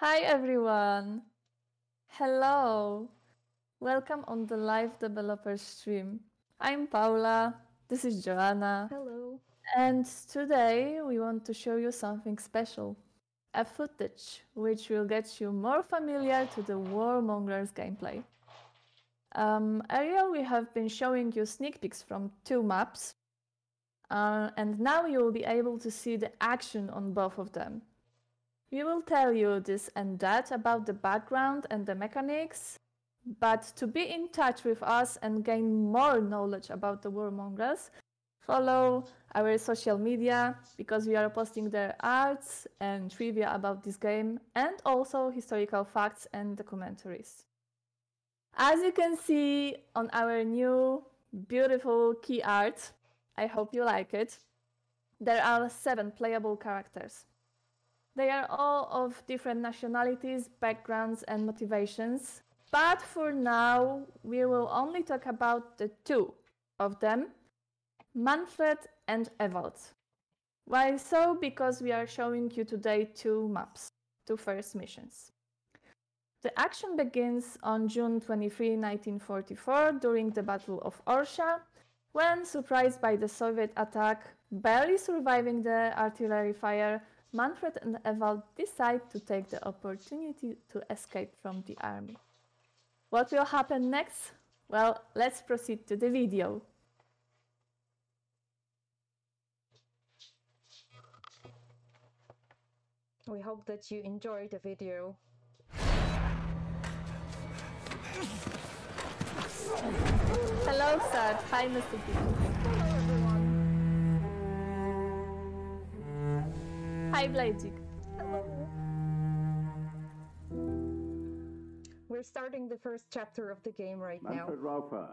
Hi everyone! Hello! Welcome on the live developer stream. I'm Paula, this is Joanna. Hello! And today we want to show you something special. A footage which will get you more familiar to the War Mongrels gameplay. Earlier we have been showing you sneak peeks from two maps. And now you will be able to see the action on both of them. We will tell you this and that about the background and the mechanics, but to be in touch with us and gain more knowledge about the War Mongrels, follow our social media, because we are posting their arts and trivia about this game, and also historical facts and documentaries. As you can see on our new beautiful key art, I hope you like it, there are 7 playable characters. They are all of different nationalities, backgrounds and motivations, but for now we will only talk about the two of them, Manfred and Ewald. Why so? Because we are showing you today two maps, two first missions. The action begins on June 23, 1944 during the Battle of Orsha, when surprised by the Soviet attack, barely surviving the artillery fire, Manfred and Ewald decide to take the opportunity to escape from the army. What will happen next? Well, let's proceed to the video. We hope that you enjoyed the video. Hello, sir. Hi, Mr. Peter. Hi, Blajcik. Hello. We're starting the first chapter of the game right now. Manfred Rauper,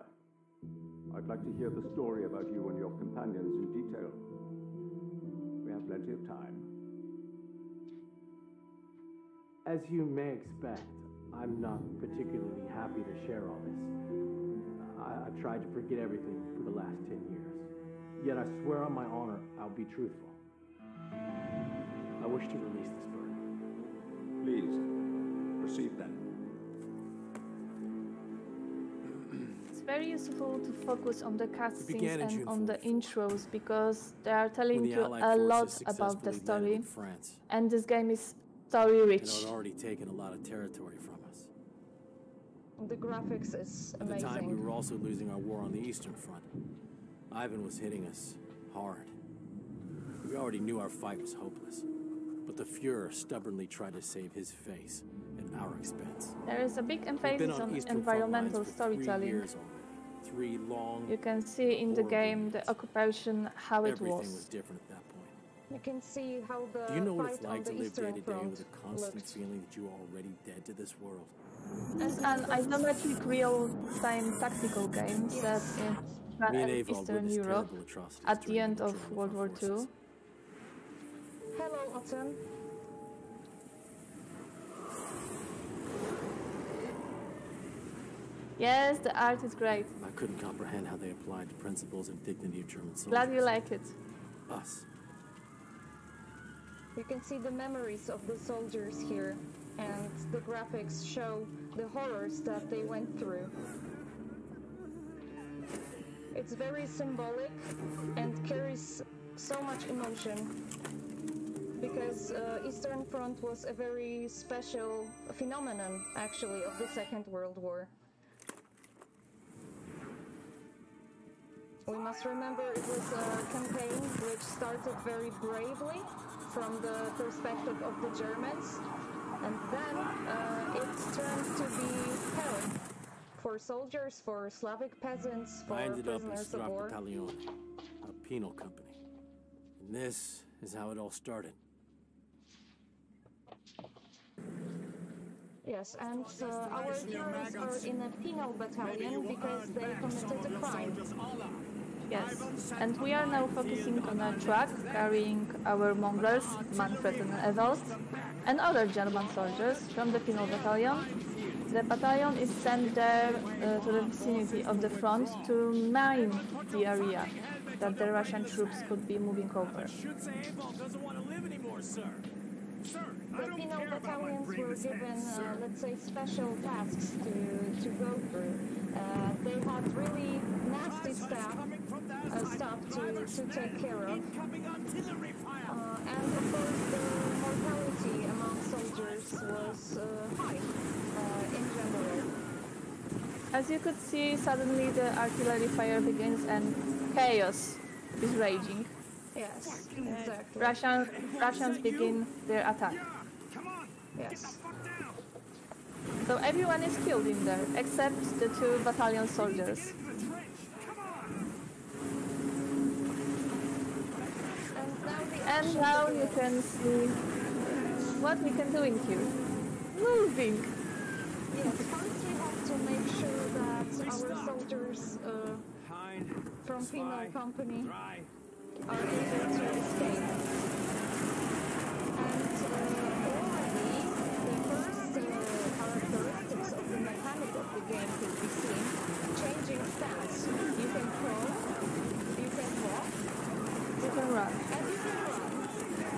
I'd like to hear the story about you and your companions in detail. We have plenty of time. As you may expect, I'm not particularly happy to share all this. I've tried to forget everything for the last 10 years. Yet I swear on my honor, I'll be truthful. I wish to release this bird. Please, receive them. It's very useful to focus on the cutscenes and on the intros, because they are telling you a lot about the story, and this game is story-rich. It had already taken a lot of territory from us. The graphics is amazing. At the time, we were also losing our war on the Eastern Front. Ivan was hitting us hard. We already knew our fight was hopeless. But the Fuhrer stubbornly tried to save his face at our expense. There is a big emphasis on environmental storytelling. 3 long, you can see in the game the occupation, how it was. Everything was different at that point. You can see how the Do you know what it's like to live day to day with a constant feeling that you are already dead to this world? It's an isometric real-time tactical game that is run in Eastern Europe at the end of World War II. Hello, Autumn. Yes, the art is great. I couldn't comprehend how they applied the principles and dignity of German soldiers. Glad you like it. Us. You can see the memories of the soldiers here, and the graphics show the horrors that they went through. It's very symbolic and carries so much emotion, because Eastern Front was a very special phenomenon, actually, of the Second World War. We must remember it was a campaign which started very bravely from the perspective of the Germans, and then it turned to be hell for soldiers, for Slavic peasants, for prisoners of war. I ended up in Strafbattalion, a penal company. And this is how it all started. Yes, and our heroes are in a penal battalion because they committed a crime. Yes, and we are now focusing on a truck carrying our Mongrels, Manfred and Ewald, and other German soldiers from the penal battalion. The battalion is sent there to the vicinity of the front to mine the area that the Russian troops could be moving over. Filipino battalions were given, let's say, special tasks to go through. They had really nasty stuff to take care of. And of course, the mortality among soldiers was high in general. As you could see, suddenly the artillery fire begins and chaos is raging. Yes, exactly. Russians begin their attack. Yes. So everyone is killed in there, except the 2 battalion soldiers. And now you can see what we can do in here. Moving! Yes, first we have to make sure that our soldiers from Penal Company are able to escape. And already the first characteristics of the mechanic of the game could be seen. Changing stance. You can crawl, you can walk, you can run. And you can run.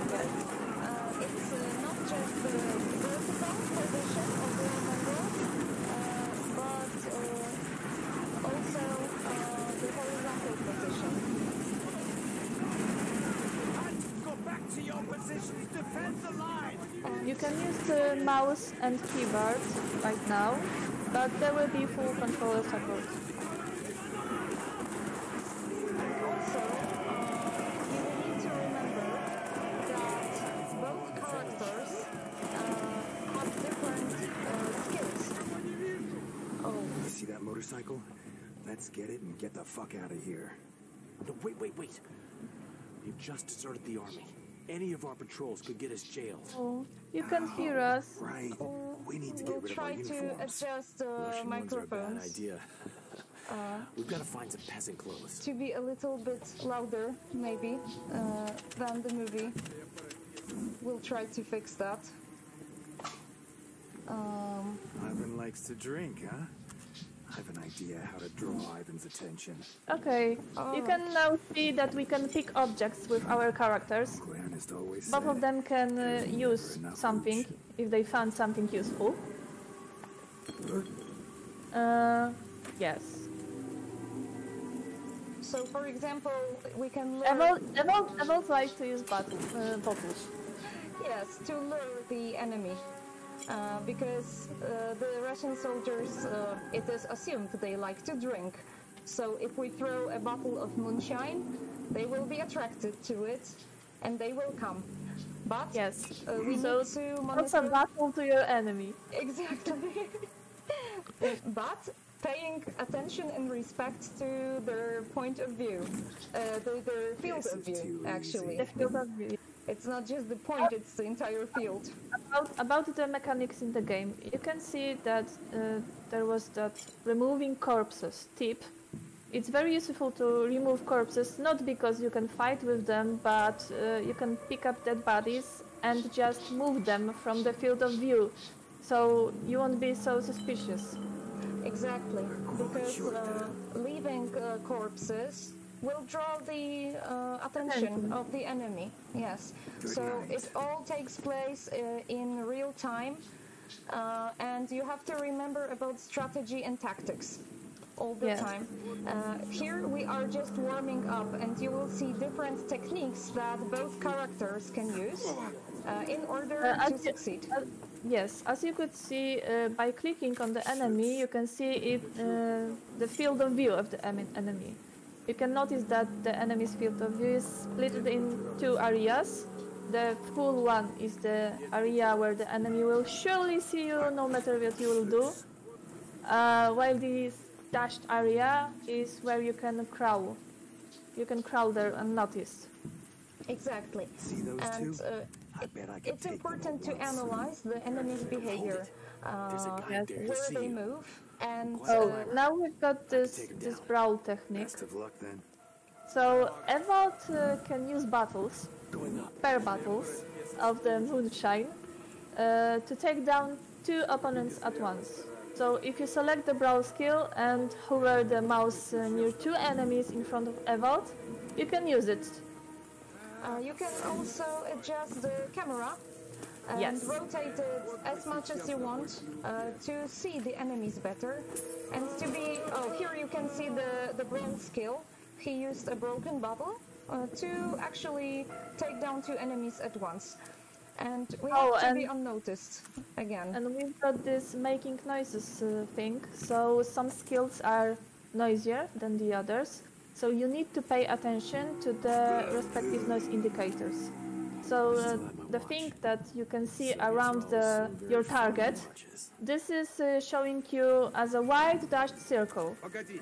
But it's not just the vertical position of the Mongo, but also the horizontal position. To your positions, defend the line. You can use the mouse and keyboard right now, but there will be full controller support. And also, you will need to remember that both characters have different skills. Oh. You see that motorcycle? Let's get it and get the fuck out of here. No, wait. You've just deserted the army. Any of our patrols could get us jailed. Oh, you can hear us. Right. Oh, we need to get rid of our uniforms. Adjust the microphones. Bad idea. We've got to find some peasant clothes. To be a little bit louder, maybe, than the movie. We'll try to fix that. Ivan likes to drink, huh? I have an idea how to draw Ivan's attention. Okay, you can now see that we can pick objects with our characters. Both of them can use something if they found something useful. Yes. So, for example, we can learn... Ewald likes to use bottles. Yes, to lure the enemy. Because the Russian soldiers, it is assumed they like to drink. So if we throw a bottle of moonshine, they will be attracted to it, and they will come. But yes, we need to monitor... Throw a bottle to your enemy. Exactly. But paying attention and respect to their point of view, their field of view, actually. The field of view. It's not just the point, it's the entire field. About the mechanics in the game, you can see that there was that removing corpses tip. It's very useful to remove corpses, not because you can fight with them, but you can pick up dead bodies and just move them from the field of view, so you won't be so suspicious. Exactly, because leaving corpses will draw the attention of the enemy, yes. So it all takes place in real time, and you have to remember about strategy and tactics all the time. Here we are just warming up, and you will see different techniques that both characters can use in order to succeed. Yes, as you could see, by clicking on the enemy, you can see it, the field of view of the enemy. You can notice that the enemy's field of view is split in 2 areas. The full one is the area where the enemy will surely see you, no matter what you will do. While this dashed area is where you can crawl. You can crawl there unnoticed. Exactly. See those two? It's important to analyze the enemy's behavior, where they move. And now we've got this brawl technique. So Ewald can use battles, pair battles of the moonshine to take down 2 opponents at once. So if you select the brawl skill and hover the mouse near 2 enemies in front of Ewald, you can use it. You can also adjust the camera and yes. Rotate it as much as you want to see the enemies better. And to be, oh, here you can see the bronze skill. He used a broken bubble to actually take down two enemies at once. And we have to be unnoticed again. And we've got this making noises thing, so some skills are noisier than the others. So you need to pay attention to the respective noise indicators. So the thing that you can see around your target, this is showing you as a wide dashed circle.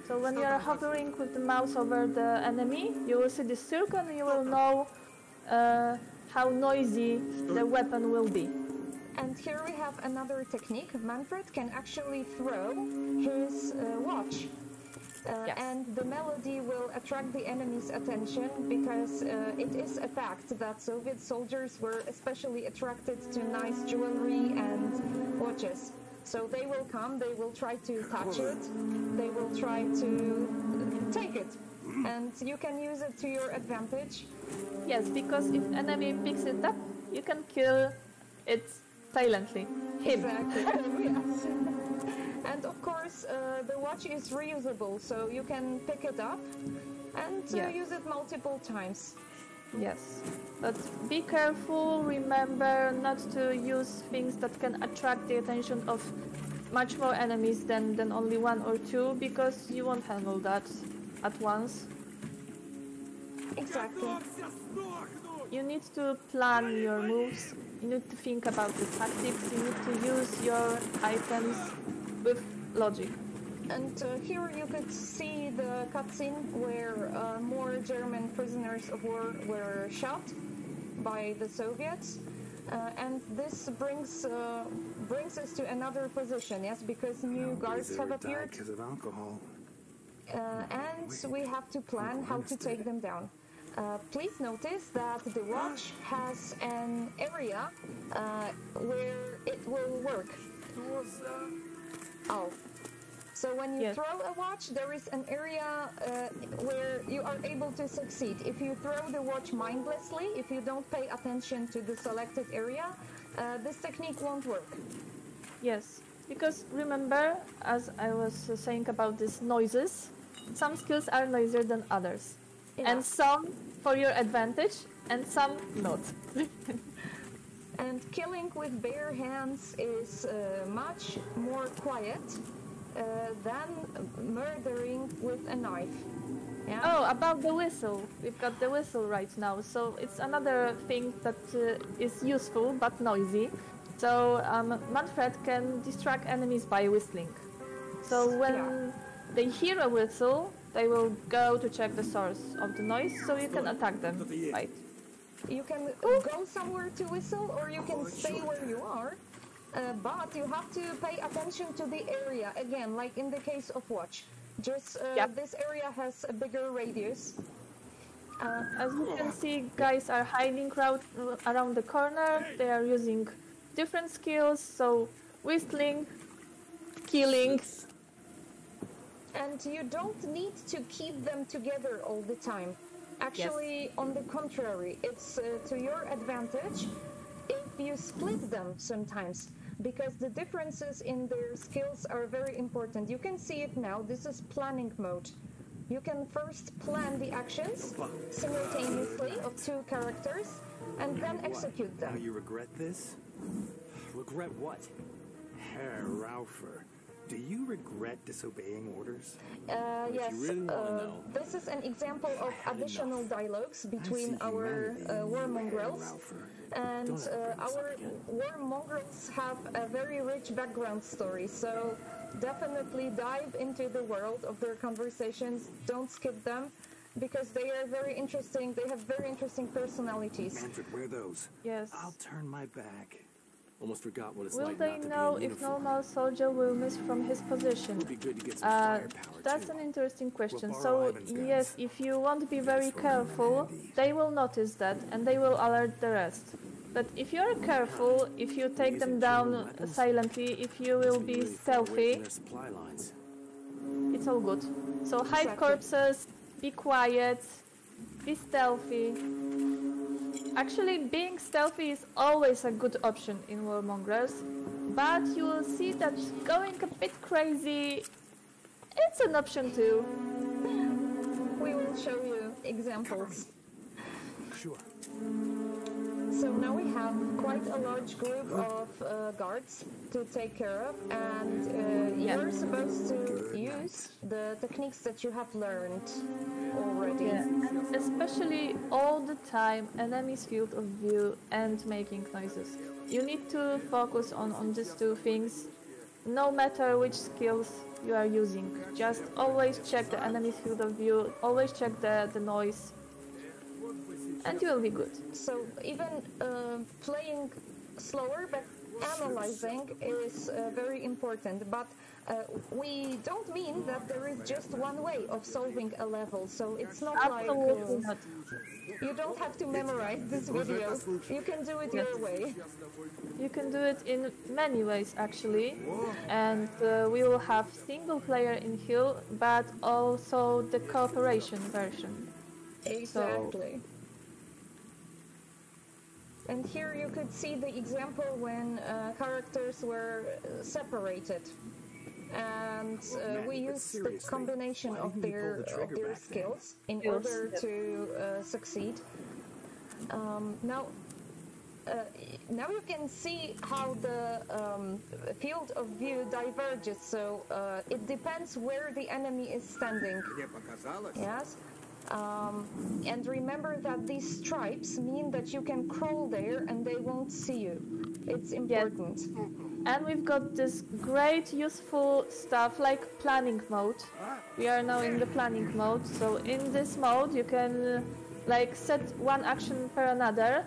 So when you are hovering with the mouse over the enemy, you will see this circle and you will know how noisy the weapon will be. And here we have another technique. Manfred can actually throw his watch. Yes. And the melody will attract the enemy's attention because it is a fact that Soviet soldiers were especially attracted to nice jewelry and watches. So they will come, they will try to touch it, they will try to take it. And you can use it to your advantage. Yes, because if enemy picks it up, you can kill it silently. Him. Exactly. Yes. And of course, the watch is reusable, so you can pick it up and use it multiple times. Yes, but be careful, remember not to use things that can attract the attention of much more enemies than only one or two, because you won't handle that at once. Exactly. You need to plan your moves, you need to think about the tactics, you need to use your items with logic. And here you could see the cutscene where more German prisoners of war were shot by the Soviets. And this brings us to another position, yes, because new guards have appeared. Because of alcohol. And we have to plan how to take them down. Please notice that the watch has an area where it will work. Oh, so when you throw a watch, there is an area where you are able to succeed. If you throw the watch mindlessly, if you don't pay attention to the selected area, this technique won't work. Yes, because remember, as I was saying about these noises, some skills are noisier than others. Yeah. And some for your advantage, and some not. And killing with bare hands is much more quiet than murdering with a knife. Yeah? Oh, about the whistle. We've got the whistle right now. So it's another thing that is useful but noisy. So Manfred can distract enemies by whistling. So when they hear a whistle, they will go to check the source of the noise, so you can attack them, right? You can go somewhere to whistle, or you can stay where you are, but you have to pay attention to the area, again, like in the case of watch. Just this area has a bigger radius. As you can see, guys are hiding around the corner, they are using different skills, so whistling, killing. And you don't need to keep them together all the time. Actually, on the contrary, it's to your advantage if you split them sometimes, because the differences in their skills are very important. You can see it now, this is planning mode. You can first plan the actions simultaneously of two characters and then execute them. Now you regret this? Regret what? Herr Rauper. Do you regret disobeying orders? Yes. Really this is an example of additional dialogues between our War Mongrels. And our War Mongrels have a very rich background story, so definitely dive into the world of their conversations. Don't skip them, because they are very interesting. They have very interesting personalities. Manfred, wear those. Yes. I'll turn my back. Almost forgot what it's like. Will they know if normal soldier will miss from his position? That's an interesting question. So yes, if you won't be very careful, they will notice that and they will alert the rest. But if you're careful, if you take them down silently, if you will be stealthy, it's all good. So hide corpses, be quiet, be stealthy. Actually, being stealthy is always a good option in War Mongrels, but you will see that going a bit crazy, it's an option too. We will show you examples. Sure. So now we have quite a large group of guards to take care of, and you're supposed to use the techniques that you have learned already. Yeah. Especially all the time, enemy's field of view and making noises. You need to focus on these two things, no matter which skills you are using. Just always check the enemy's field of view, always check the noise. And you will be good. So even playing slower but analyzing is very important. But we don't mean that there is just one way of solving a level. So it's not like you don't have to memorize this video. You can do it your way. You can do it in many ways actually. And we will have single player in Hill, but also the cooperation version. Exactly. So, and here you could see the example when characters were separated, and we used the combination of their skills in order to succeed. Now you can see how the field of view diverges. So it depends where the enemy is standing. Yes. And remember that these stripes mean that you can crawl there and they won't see you. It's important. Yes. And we've got this great useful stuff like planning mode. We are now in the planning mode, so in this mode you can like set one action per another,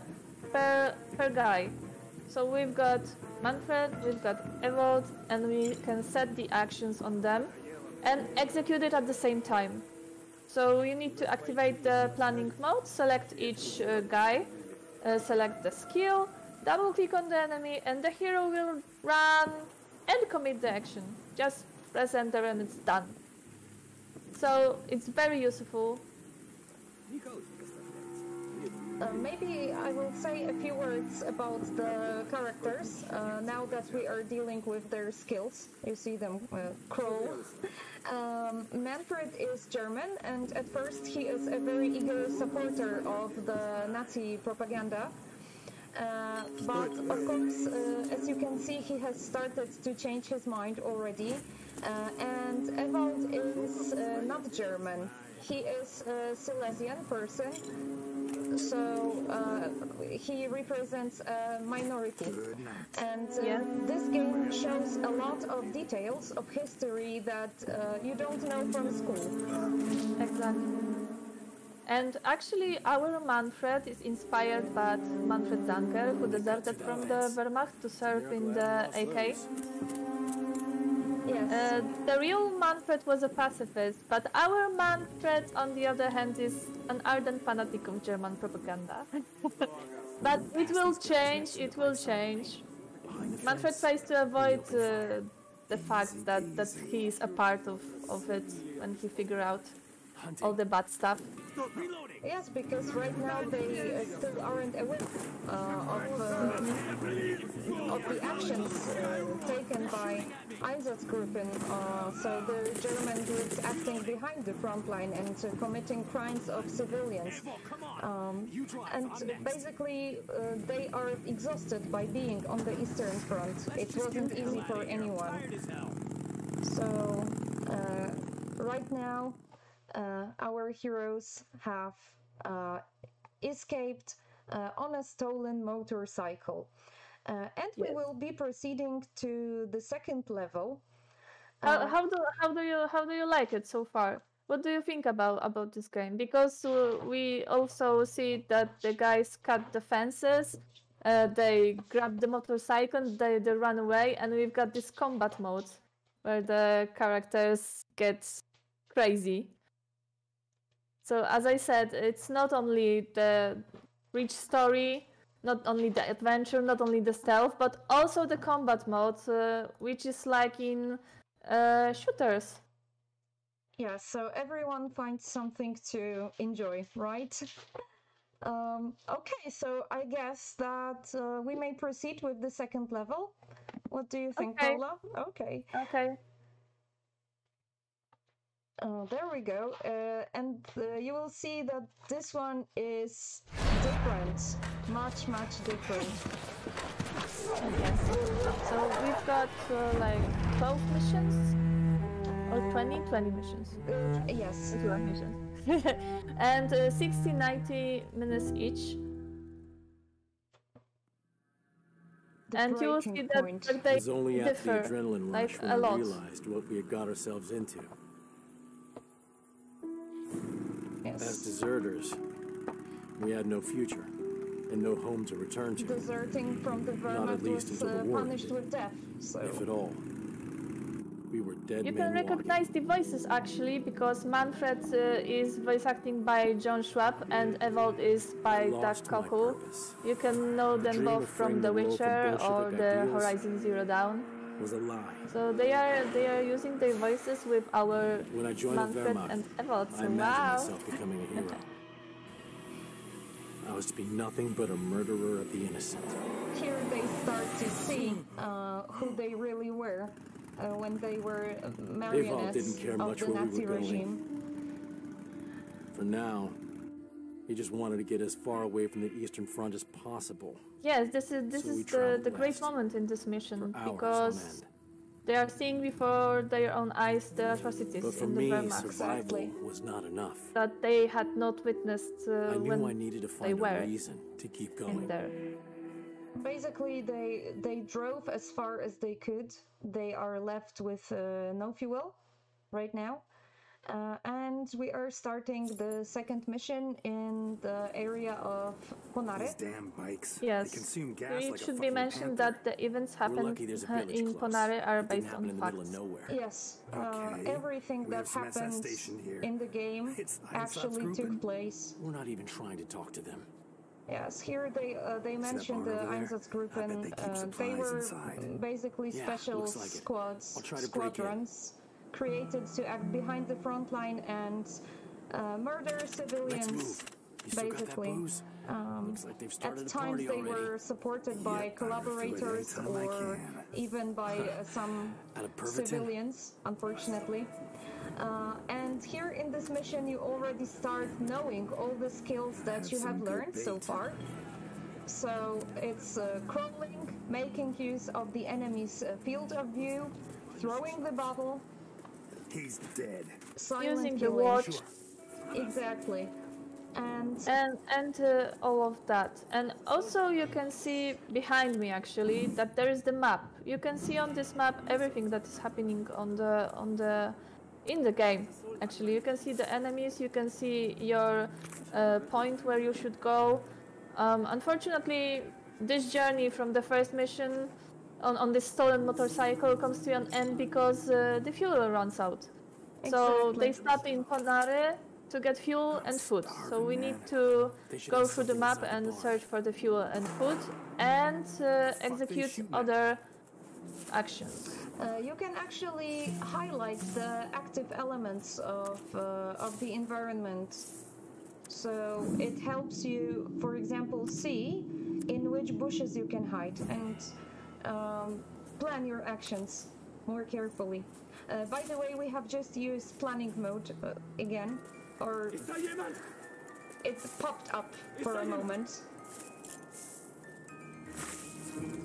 per guy. So we've got Manfred, we've got Ewald, and we can set the actions on them and execute it at the same time. So you need to activate the planning mode, select each guy, select the skill, double click on the enemy, and the hero will run and commit the action. Just press enter and it's done. So it's very useful. Maybe I will say a few words about the characters now that we are dealing with their skills. You see them crawl. Manfred is German, and at first he is a very eager supporter of the Nazi propaganda. But of course, as you can see, he has started to change his mind already. And Ewald is not German. He is a Silesian person. So he represents a minority, and this game shows a lot of details of history that you don't know from school. Exactly. And actually our Manfred is inspired by Manfred Zanker, who deserted from the Wehrmacht to serve in the AK. Yes. The real Manfred was a pacifist, but our Manfred, on the other hand, is an ardent fanatic of German propaganda. But it will change, it will change. Manfred tries to avoid the fact that he is a part of it when he figures out all the bad stuff. Yes, because right now they still aren't aware of the actions taken by Einsatzgruppen, so the German groups acting behind the front line and committing crimes of civilians. And basically they are exhausted by being on the Eastern Front. It wasn't easy for anyone. So right now our heroes have escaped on a stolen motorcycle. And we will be proceeding to the second level. How do you like it so far? What do you think about this game? Because we also see that the guys cut the fences, they grab the motorcycle, they run away, and we've got this combat mode where the characters get crazy. So as I said, it's not only the rich story, not only the adventure, not only the stealth, but also the combat mode, which is like in shooters. Yeah, so everyone finds something to enjoy, right? Okay, so I guess that we may proceed with the second level. What do you think, okay, Paula? Okay. Okay. There we go. And you will see that this one is different. Much, much different. Okay. So we've got like 12 missions? Or 20 missions? Yes. 21 missions. And 60, 90 minutes each. The and you will see point. That they it's only differ, after the adrenaline rush like, when we realized what we had got ourselves into. Yes. As deserters, we had no future and no home to return to. Deserting from the Wehrmacht was punished with death, so. If at all. We were dead. You can recognize the voices actually, because Manfred is voice acting by John Schwab and Ewald is by Doug Cockle. You can know them both from The Witcher or the Horizon Zero Dawn. Was a lie. So they are using their voices with our Manfred and Ewald. So, wow. Myself becoming a hero. I was to be nothing but a murderer of the innocent. Here they start to see who they really were. When they were marionettes of the Nazi regime. For now, he just wanted to get as far away from the Eastern Front as possible. Yes, this is the great moment in this mission, because they are seeing before their own eyes the atrocities in the Wehrmacht. Exactly. Was not enough. That they had not witnessed when they were in there. Basically, they drove as far as they could. They are left with no fuel right now. And we are starting the second mission in the area of Ponary. These damn bikes. Yes. They consume gas it like should be mentioned panther. That the events happened in Ponary are based on facts. Yes. Okay. Everything that happened in the game actually took place. We're not even trying to talk to them. Yes, here they mentioned the Einsatzgruppen. They were basically special squadrons created to act behind the front line and murder civilians, basically. At times they were supported by collaborators or even by some civilians, unfortunately. And here in this mission you already start knowing all the skills that you have learned so far. So it's crawling, making use of the enemy's field of view, throwing the bubble, he's dead, using the watch, exactly, and all of that. And also you can see behind me actually that there is the map. You can see on this map everything that is happening in the game. Actually, you can see the enemies, you can see your point where you should go. Unfortunately, this journey from the first mission on this stolen motorcycle comes to an end because the fuel runs out. Exactly. So they stop in Ponary to get fuel and food. So we need to go through the map and search for the fuel and food and execute other actions. You can actually highlight the active elements of the environment, so it helps you, for example, see in which bushes you can hide and plan your actions more carefully. By the way, we have just used planning mode again, or it popped up for a moment.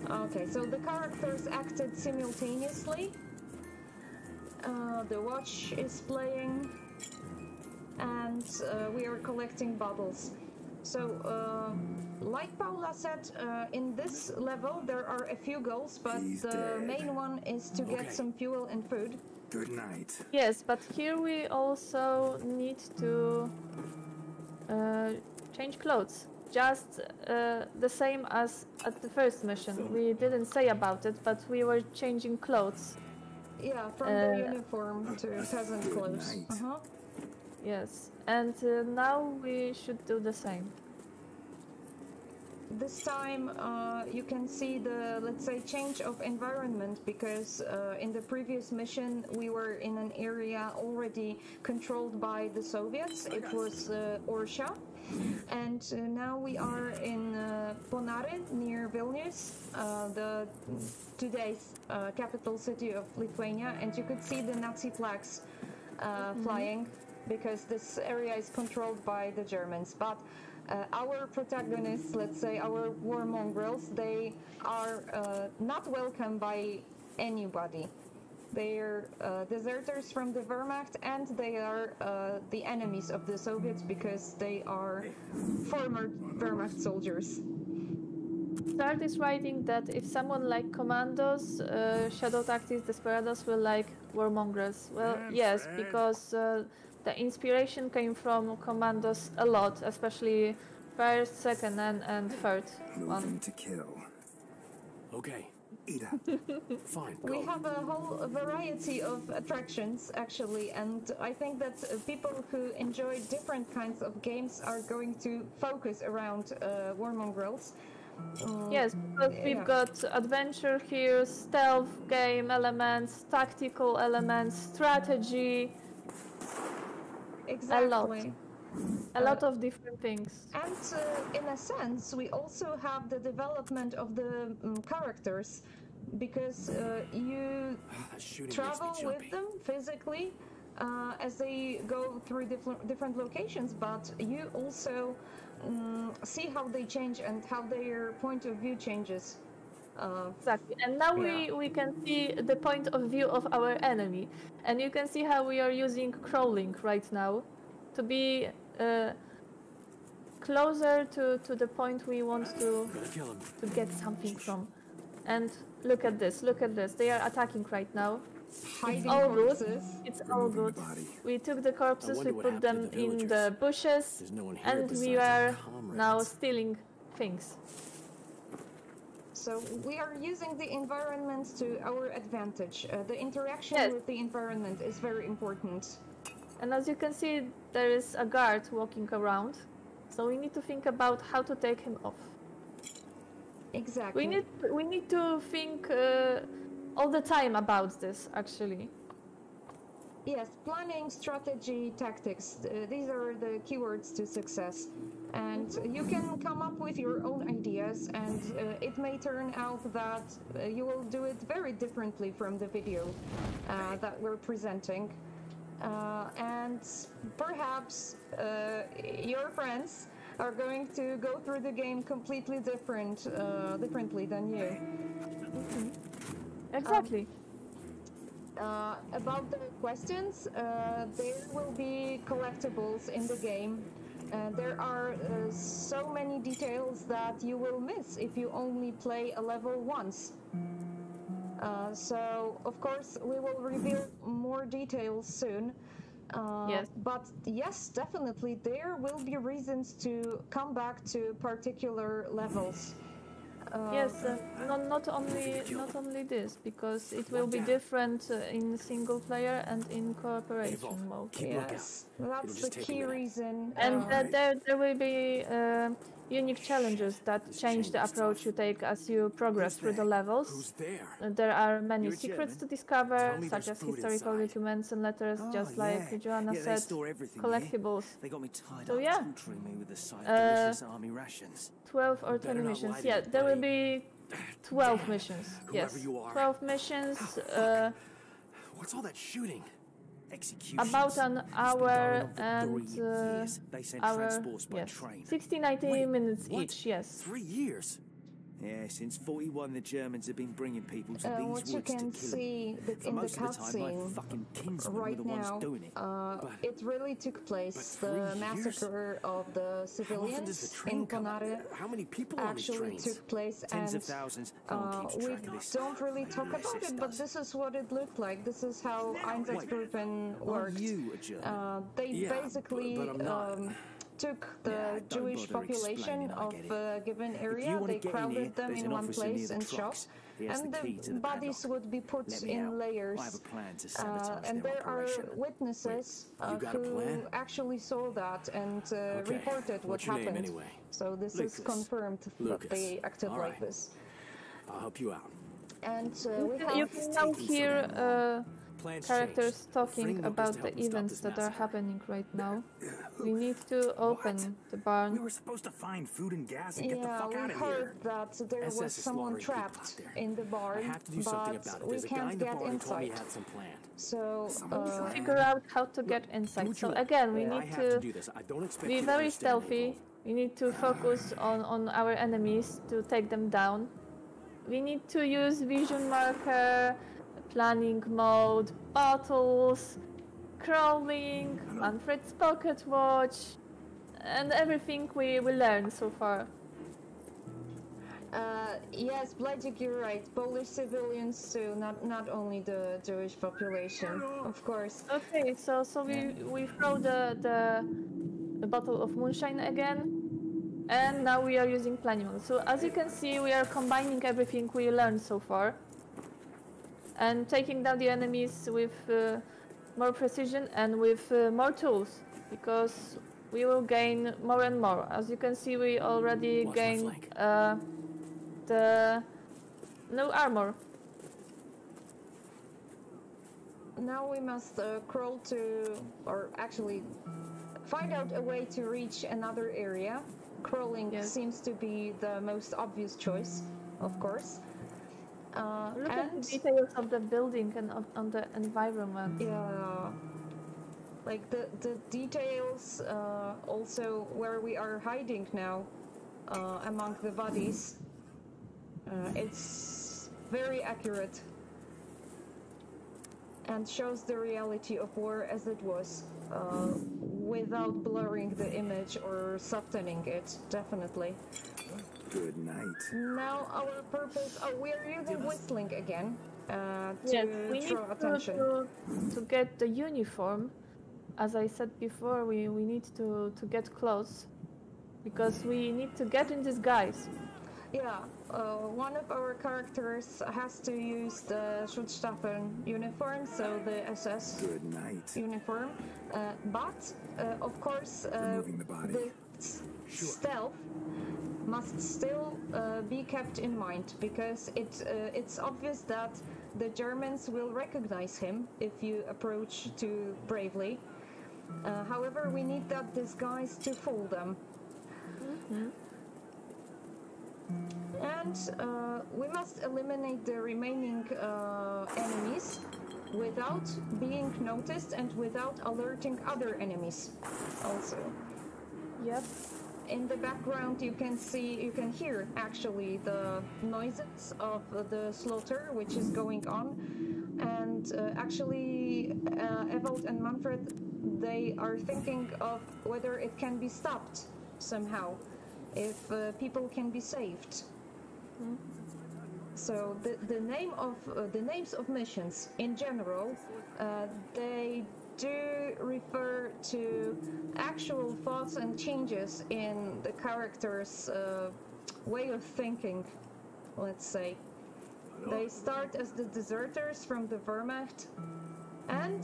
Okay, so the characters acted simultaneously. The watch is playing, and we are collecting bubbles. So, like Paula said, in this level there are a few goals, but the main one is to get some fuel and food. Good night. Yes, but here we also need to change clothes. Just the same as at the first mission. We didn't say about it, but we were changing clothes. Yeah, from the uniform to peasant clothes. Uh-huh. Yes, and now we should do the same. this time you can see the, let's say, change of environment, because in the previous mission we were in an area already controlled by the Soviets. It was Orsha, and now we are in Ponary, near Vilnius, today's capital city of Lithuania, and you could see the Nazi flags flying, because this area is controlled by the Germans. But our protagonists, let's say our war mongrels, they are not welcomed by anybody. They are deserters from the Wehrmacht, and they are the enemies of the Soviets, because they are former Wehrmacht soldiers. Start is writing that if someone like Commandos, Shadow Tactics, Desperados will like War Mongrels. Well, yes, because the inspiration came from Commandos a lot, especially first, second, and third one. To kill. Okay. Fine, we have a whole variety of attractions, actually, and I think that people who enjoy different kinds of games are going to focus around War Mongrels. Yes, because we've got adventure here, stealth game elements, tactical elements, strategy. Exactly. A lot of different things. And in a sense, we also have the development of the characters, because you travel with them physically as they go through different locations, but you also see how they change and how their point of view changes. Exactly, and now we can see the point of view of our enemy, and you can see how we are using crawling right now to be closer to the point we want to get something from. And look at this, look at this. They are attacking right now. It's all good. It's all good. We took the corpses, we put them in the bushes, and we are now stealing things. So we are using the environment to our advantage. The interaction with the environment is very important. And as you can see, there is a guard walking around, so we need to think about how to take him off. Exactly. We need to think all the time about this, actually. Yes, planning, strategy, tactics. These are the keywords to success. And you can come up with your own ideas, and it may turn out that you will do it very differently from the video that we're presenting. And perhaps your friends are going to go through the game completely differently than you. Exactly. About the questions, there will be collectibles in the game. There are so many details that you will miss if you only play a level once. So, of course, we will reveal more details soon. Yes. But yes, definitely, there will be reasons to come back to particular levels. Yes, not only this, because it will be different in single player and in cooperation mode. Yes, that's the key reason. And there will be unique challenges that change the approach you take as you progress through the levels. There are many secrets to discover, such as historical documents and letters, just like Joanna said, collectibles. So yeah, 12 or 20 missions. Yeah, there will be 12 missions. Yes, 12 missions. What's all that shooting? About an hour and hour, 60–90 minutes each, yes. 3 years? Yeah, since 41 the Germans have been bringing people to these woods to kill them. For most of the time, my fucking kinsmen were the ones doing it. It really took place, the massacre of the civilians in Ponary. How many people actually took place, and we don't really talk about it, but this is what it looked like. This is how Einsatzgruppen worked. They basically took the Jewish population of a given area, they crowded them in one place and shops, and the bodies would be put in layers. And there are witnesses who actually saw that and reported what happened. So this is confirmed that they acted like this. I'll help you out. And we have you can hear characters talking about the events that are happening right now. We need to open the barn. We were supposed to find food and gas and get the fuck out of here. Yeah, we heard that there was someone trapped in the barn, but we can't get inside. So figure out how to get inside. So again, we need to be very stealthy. We need to focus on our enemies to take them down. We need to use vision marker, planning mode, bottles, crawling, Manfred's pocket watch, and everything we learned so far. Yes, Bladzik, you're right. Polish civilians too, not only the Jewish population, of course. Okay, so we throw the bottle of moonshine again. And now we are using planning mode. So as you can see, we are combining everything we learned so far and taking down the enemies with more precision and with more tools, because we will gain more and more. As you can see, we already gained the new armor. Now we must crawl to, or actually find out a way to reach another area. Crawling seems to be the most obvious choice, of course. Look at the details of the building and on the environment. Yeah, like the details, also where we are hiding now, among the bodies. It's very accurate and shows the reality of war as it was. Without blurring the image or softening it, definitely. Good night. Now our purpose. Oh, we are using whistling again to draw attention. To get the uniform, as I said before, we need to get close, because we need to get in disguise. Yeah, one of our characters has to use the Schutzstaffel uniform, so the SS uniform. But, of course, the stealth must still be kept in mind, because it's obvious that the Germans will recognize him if you approach too bravely. However, we need that disguise to fool them. Mm-hmm. And we must eliminate the remaining enemies without being noticed and without alerting other enemies also. Yep. In the background you can hear actually the noises of the slaughter which is going on, and actually Ewald and Manfred, they are thinking of whether it can be stopped somehow, if people can be saved. Mm-hmm. So the names of missions in general, they do refer to actual thoughts and changes in the character's way of thinking, let's say. They start as the deserters from the Wehrmacht, and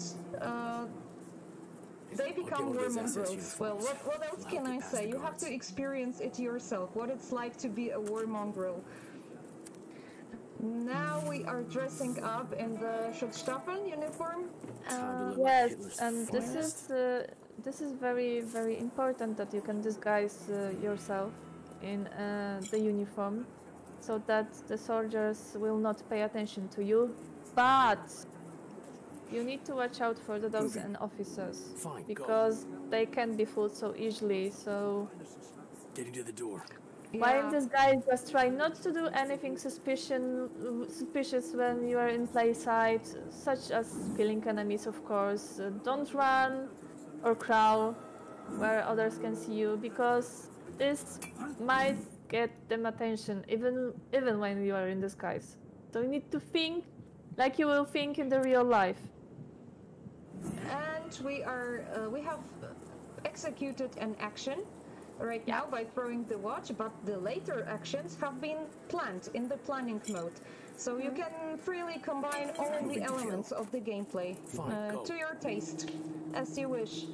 they become War Mongrels. Well, what else can I say? You have to experience it yourself, what it's like to be a War Mongrel. Now we are dressing up in the Schutzstaffel uniform. Yes, and this is very, very important that you can disguise yourself in the uniform, so that the soldiers will not pay attention to you. But you need to watch out for the dogs and officers, because they can be fooled so easily. So getting to the door. Yeah. While in disguise, just try not to do anything suspicious when you are in play sight, such as killing enemies, of course. Don't run or crawl where others can see you, because this might get them attention, even when you are in disguise. So you need to think like you will think in the real life. And we have executed an action right now by throwing the watch, but the later actions have been planned in the planning mode. So you can freely combine all the elements of the gameplay to your taste, as you wish.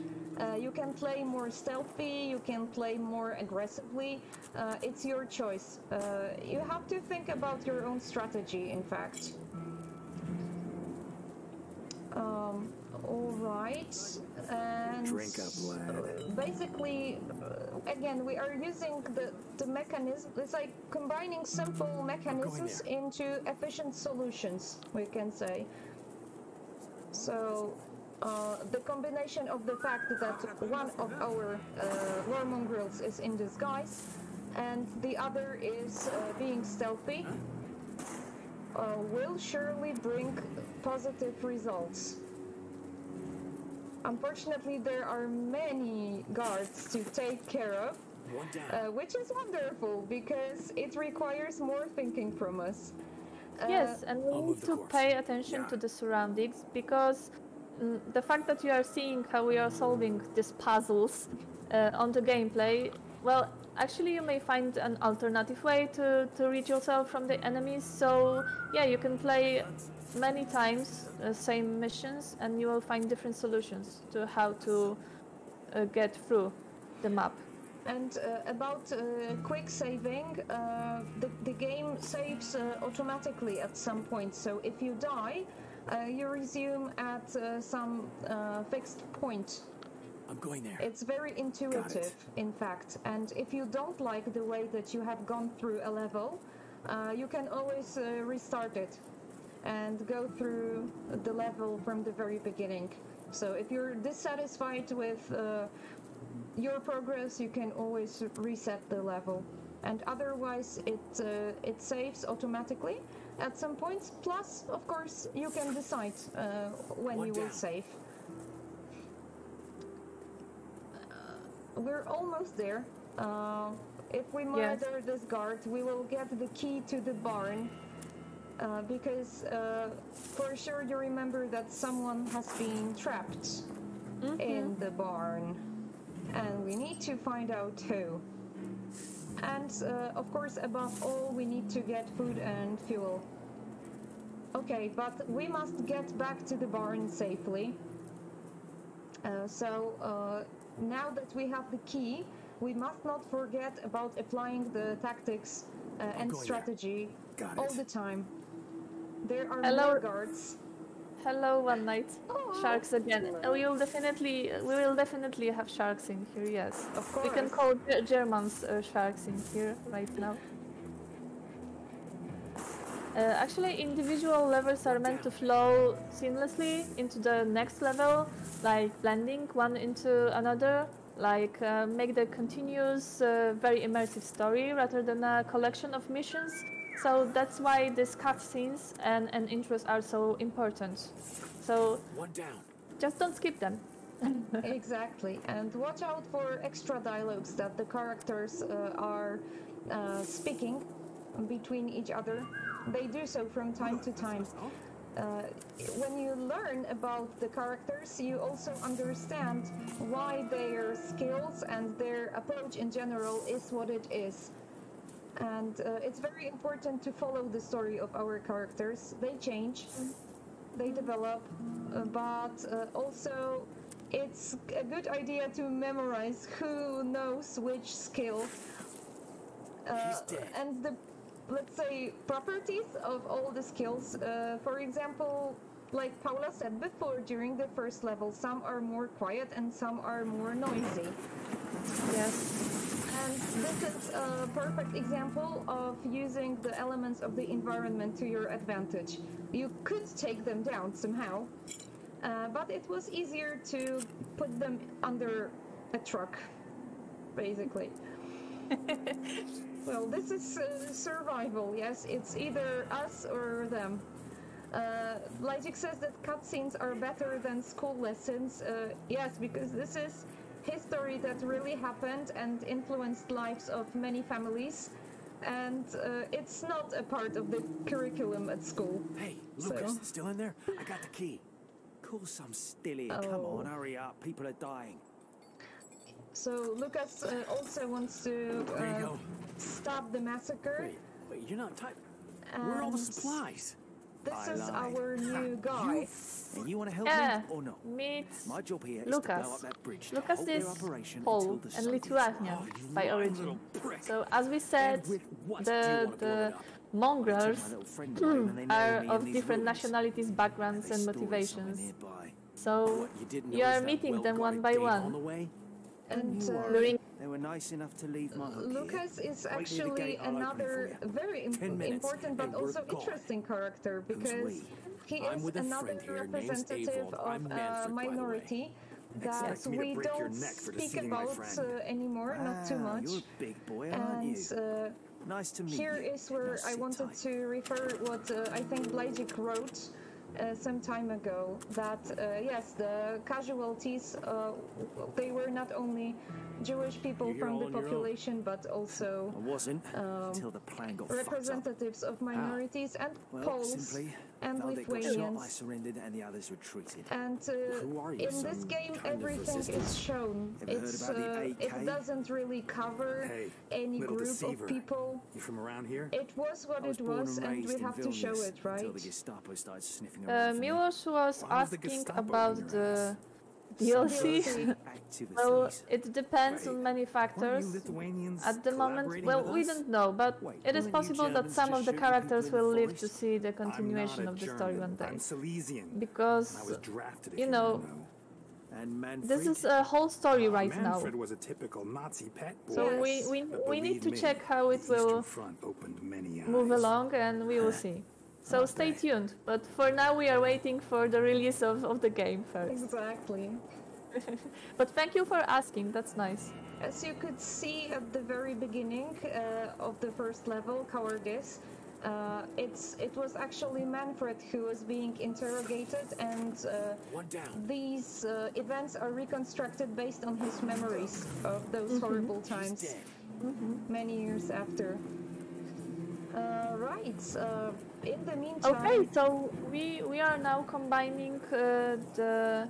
You can play more stealthy, you can play more aggressively, it's your choice. You have to think about your own strategy, in fact. Alright, and drink up, lad. Basically, again, we are using the mechanism, it's like combining simple mechanisms into efficient solutions, we can say. So, the combination of the fact that one of our War Mongrels is in disguise and the other is being stealthy will surely bring positive results. Unfortunately, there are many guards to take care of, which is wonderful because it requires more thinking from us. Yes, and we need to pay attention to the surroundings because the fact that you are seeing how we are solving these puzzles on the gameplay, well, actually you may find an alternative way to reach yourself from the enemies, so yeah, you can play many times same missions and you will find different solutions to how to get through the map. And about quick saving, the game saves automatically at some point, so if you die, you resume at some fixed point. I'm going there. It's very intuitive, in fact. And if you don't like the way that you have gone through a level, you can always restart it and go through the level from the very beginning. So if you're dissatisfied with your progress, you can always reset the level. And otherwise, it saves automatically at some points, plus, of course, you can decide when you will save. We're almost there. If we murder this guard, we will get the key to the barn, because for sure you remember that someone has been trapped in the barn, and we need to find out who. And, of course, above all, we need to get food and fuel. Okay, but we must get back to the barn safely. Now that we have the key, we must not forget about applying the tactics and strategy all the time. There are more guards. Hello, one night. Sharks again. We will definitely have sharks in here, yes. Of course. We can call Germans sharks in here right now. Actually, individual levels are meant to flow seamlessly into the next level, like blending one into another, like make the continuous, very immersive story rather than a collection of missions. So that's why these cutscenes and intros are so important. So just don't skip them. Exactly, and watch out for extra dialogues that the characters are speaking between each other. They do so from time to time. When you learn about the characters, you also understand why their skills and their approach in general is what it is. And it's very important to follow the story of our characters. They change, they develop, but also it's a good idea to memorize who knows which skill and the, let's say, properties of all the skills. For example, like Paula said before, during the first level, some are more quiet and some are more noisy. Yes. And this is a perfect example of using the elements of the environment to your advantage. You could take them down somehow, but it was easier to put them under a truck, basically. Well, this is survival, yes, it's either us or them. Lajcik says that cutscenes are better than school lessons, yes, because this is history that really happened and influenced lives of many families, and it's not a part of the curriculum at school. Hey, Lucas, still in there? I got the key. Call some stilly. Come on, hurry up. People are dying. So Lucas also wants to stop the massacre. Wait, you're not typing. Where are all the supplies? This is our new guy. And you want to help me or not? My job here is to blow up that bridge. Lucas is Pole and Lithuanian by origin. So as we said, the Mongrels are of different nationalities, backgrounds and motivations. So you are meeting them one by one. And they were nice enough to leave my Lucas is actually another very important but also interesting character, because he is another representative of a minority that we don't speak about anymore, not too much. You're a big boy, aren't you? Nice to meet you. Here is where I wanted to refer what I think Blazik wrote some time ago, that yes, the casualties, they were not only Jewish people from the population, but also representatives of minorities and Poles and Lithuanians. And in this game, everything is shown. It's, it doesn't really cover any group of people. You from around here? It was what it was, and we have to show it, right? Miłosz was asking about the DLC. Well, it depends on many factors. At the moment, well, we don't know, but it is possible that some of the characters will live to see the continuation of the story one day. Because, you know, this is a whole story right now. Was a typical Nazi pet boy. So we need to check how it will move along, and we will see. So stay tuned, but for now we are waiting for the release of the game first. Exactly. But thank you for asking, that's nice. As you could see at the very beginning of the first level, Cowardice, it was actually Manfred who was being interrogated, and these events are reconstructed based on his memories of those horrible times, many years after. In the meantime... Okay, so we are now combining the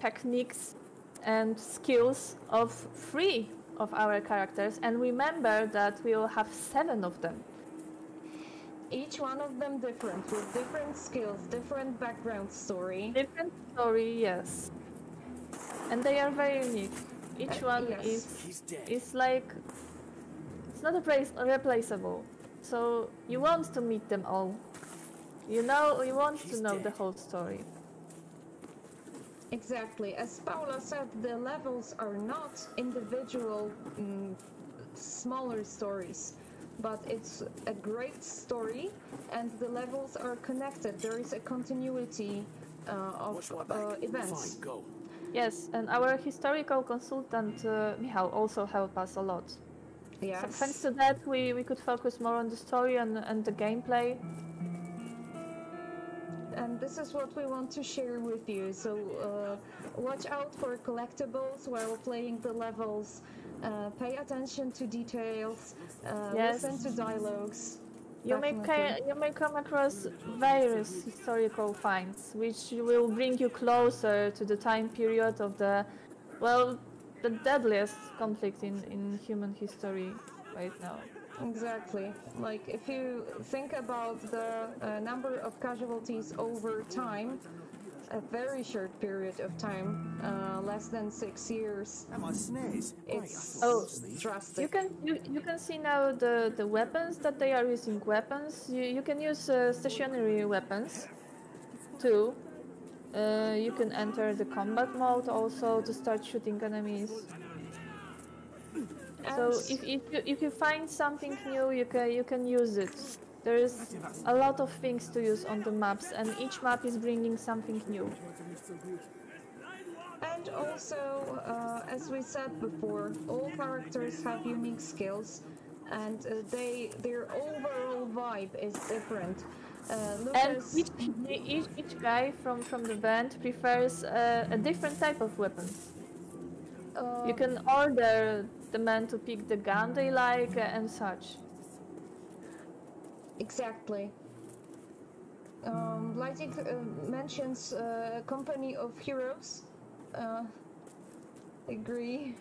techniques and skills of 3 of our characters, and remember that we will have 7 of them. Each one of them different, with different skills, different background story. Different story, yes. And they are very unique. Each one is like... It's not replaceable. So you want to meet them all. You know, you want to know the whole story. Exactly. As Paula said, the levels are not individual smaller stories, but it's a great story, and the levels are connected. There is a continuity of events. Yes, and our historical consultant Michał also helped us a lot. Yes. So thanks to that, we could focus more on the story and the gameplay. And this is what we want to share with you. So watch out for collectibles while playing the levels. Pay attention to details. Listen to dialogues. You may come across various historical finds, which will bring you closer to the time period of the the deadliest conflict in human history right now. Exactly. Like, if you think about the number of casualties over time, a very short period of time, less than 6 years, it's drastic. You can see now the weapons that they are using. You can use stationary weapons too. You can enter the combat mode also to start shooting enemies. So if you find something new, you can use it. There is a lot of things to use on the maps, and each map is bringing something new. And also, as we said before, all characters have unique skills, and their overall vibe is different. And each guy from the band prefers a different type of weapon. You can order the men to pick the gun they like and such. Exactly. Blazik mentions a company of heroes. agree,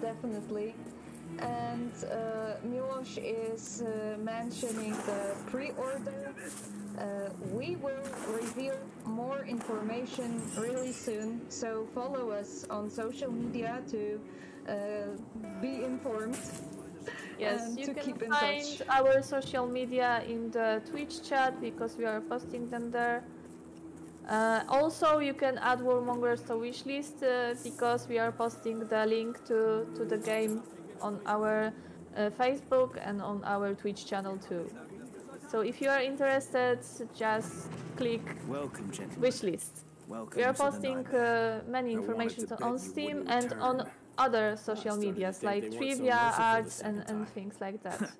definitely. And Miloš is mentioning the pre-order. We will reveal more information really soon, so follow us on social media to be informed. Yes, you can find our social media in the Twitch chat because we are posting them there. Also, you can add War Mongrels to wishlist because we are posting the link to the game on our Facebook and on our Twitch channel too. So if you are interested, just click wishlist. We are posting many information on Steam and on other social medias like trivia, arts, and things like that.